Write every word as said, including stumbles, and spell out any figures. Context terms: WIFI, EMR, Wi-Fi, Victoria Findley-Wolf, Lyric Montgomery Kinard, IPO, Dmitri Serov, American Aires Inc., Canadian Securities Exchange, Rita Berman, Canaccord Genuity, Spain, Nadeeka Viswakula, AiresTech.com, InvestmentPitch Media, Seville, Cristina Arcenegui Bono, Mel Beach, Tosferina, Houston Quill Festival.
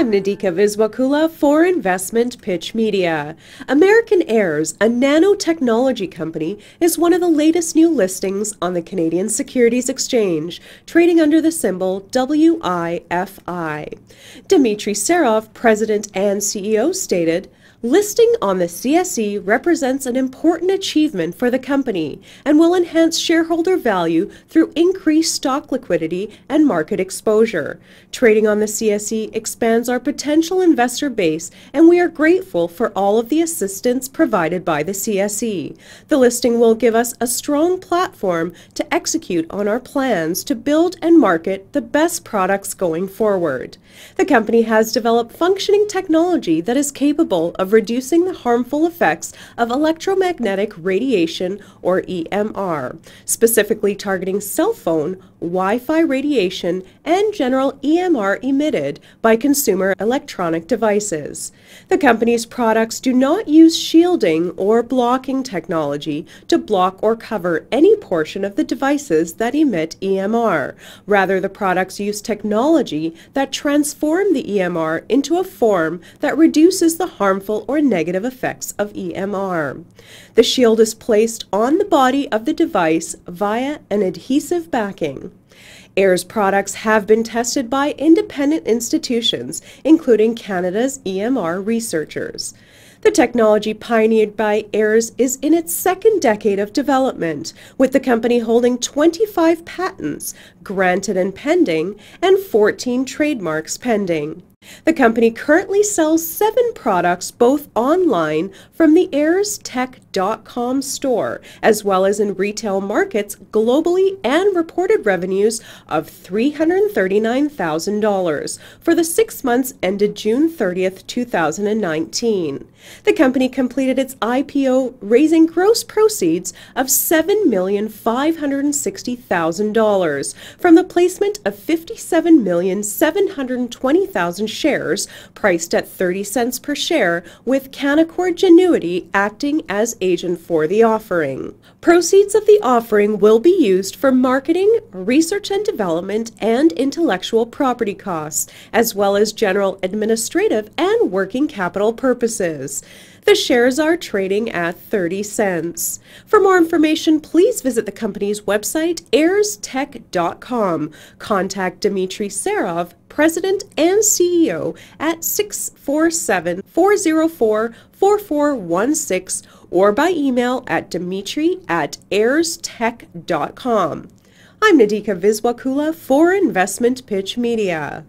I'm Nadeeka Viswakula for Investment Pitch Media. American Aires, a nanotechnology company, is one of the latest new listings on the Canadian Securities Exchange, trading under the symbol W I F I. Dmitri Serov, president and C E O, stated, "Listing on the C S E represents an important achievement for the company and will enhance shareholder value through increased stock liquidity and market exposure. Trading on the C S E expands our potential investor base, and we are grateful for all of the assistance provided by the C S E. The listing will give us a strong platform to execute on our plans to build and market the best products going forward. The company has developed functioning technology that is capable of reducing the harmful effects of electromagnetic radiation, or E M R, specifically targeting cell phone, Wi-Fi radiation, and general E M R emitted by consumer electronic devices. The company's products do not use shielding or blocking technology to block or cover any portion of the devices that emit E M R. Rather, the products use technology that transform the E M R into a form that reduces the harmful or negative effects of E M R. The shield is placed on the body of the device via an adhesive backing. Aires products have been tested by independent institutions, including Canada's E M R researchers. The technology pioneered by Aires is in its second decade of development, with the company holding twenty-five patents granted and pending and fourteen trademarks pending. The company currently sells seven products, both online from the Aires Tech dot com store, as well as in retail markets globally, and reported revenues of three hundred thirty-nine thousand dollars for the six months ended June thirtieth, two thousand nineteen. The company completed its I P O, raising gross proceeds of seven million five hundred sixty thousand dollars from the placement of fifty-seven million seven hundred twenty thousand shares priced at thirty cents per share, with Canaccord Genuity acting as agent for the offering. Proceeds of the offering will be used for marketing, research and development, and intellectual property costs, as well as general administrative and working capital purposes. The shares are trading at thirty cents. For more information, please visit the company's website, Aires Tech dot com. Contact Dmitri Serov, president and C E O, at six four seven, four zero four, four four one six, or by email at Dmitri at Aires Tech dot com. I'm Nadeeka Viswakula for Investment Pitch Media.